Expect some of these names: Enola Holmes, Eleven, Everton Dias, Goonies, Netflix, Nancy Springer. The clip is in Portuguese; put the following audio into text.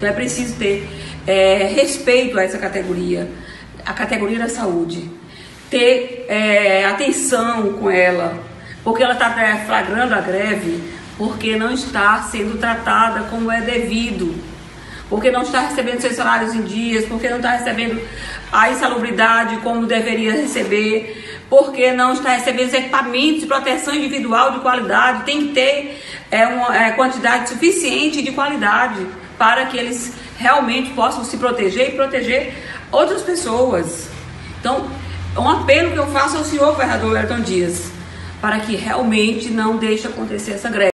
Então é preciso ter respeito a essa categoria, a categoria da saúde, ter atenção com ela, porque ela está flagrando a greve, porque não está sendo tratada como é devido, porque não está recebendo seus salários em dias, porque não está recebendo a insalubridade como deveria receber, porque não está recebendo os equipamentos de proteção individual de qualidade. Tem que ter uma quantidade suficiente de qualidade para que eles realmente possam se proteger e proteger outras pessoas. Então, é um apelo que eu faço ao senhor governador Everton Dias, para que realmente não deixe acontecer essa greve.